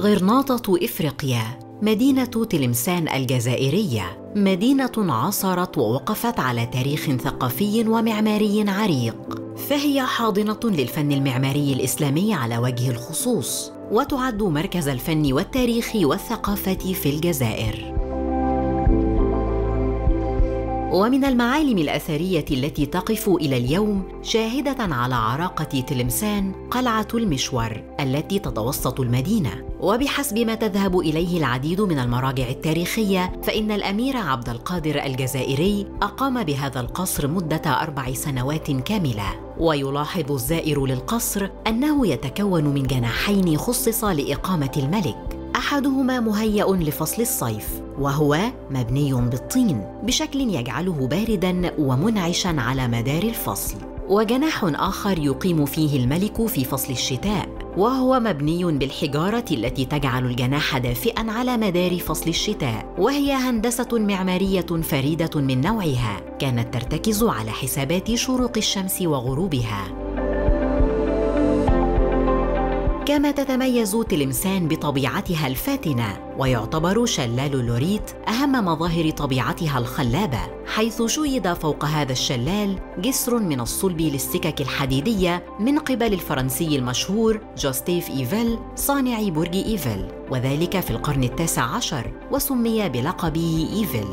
غرناطة إفريقيا، مدينة تلمسان الجزائرية، مدينة عاصرت ووقفت على تاريخ ثقافي ومعماري عريق، فهي حاضنة للفن المعماري الإسلامي على وجه الخصوص، وتعد مركز الفن والتاريخ والثقافة في الجزائر. ومن المعالم الأثرية التي تقف إلى اليوم شاهدة على عراقة تلمسان قلعة المشور التي تتوسط المدينة، وبحسب ما تذهب إليه العديد من المراجع التاريخية فإن الأمير عبد القادر الجزائري أقام بهذا القصر مدة 4 سنوات كاملة. ويلاحظ الزائر للقصر أنه يتكون من جناحين خصص لإقامة الملك، أحدهما مهيأ لفصل الصيف وهو مبني بالطين بشكل يجعله بارداً ومنعشاً على مدار الفصل، وجناح آخر يقيم فيه الملك في فصل الشتاء وهو مبني بالحجارة التي تجعل الجناح دافئاً على مدار فصل الشتاء، وهي هندسة معمارية فريدة من نوعها كانت ترتكز على حسابات شروق الشمس وغروبها. كما تتميز تلمسان بطبيعتها الفاتنة، ويعتبر شلال اللوريت أهم مظاهر طبيعتها الخلابة، حيث شيد فوق هذا الشلال جسر من الصلب للسكك الحديدية من قبل الفرنسي المشهور جوستيف إيفل صانع برج إيفل، وذلك في القرن ال19 وسمي بلقبه إيفل.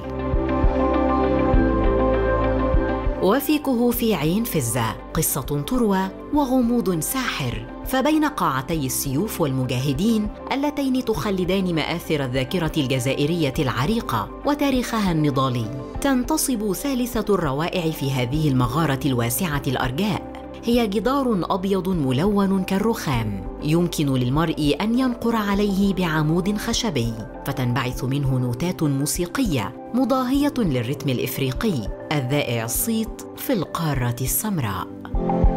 وفي كهوف عين فزة قصة تروى وغموض ساحر، فبين قاعتي السيوف والمجاهدين اللتين تخلدان مآثر الذاكرة الجزائرية العريقة وتاريخها النضالي، تنتصب ثالثة الروائع في هذه المغارة الواسعة الأرجاء، هي جدار أبيض ملون كالرخام يمكن للمرء أن ينقر عليه بعمود خشبي، فتنبعث منه نوتات موسيقية مضاهية للرتم الإفريقي الذائع الصيت في القارة السمراء.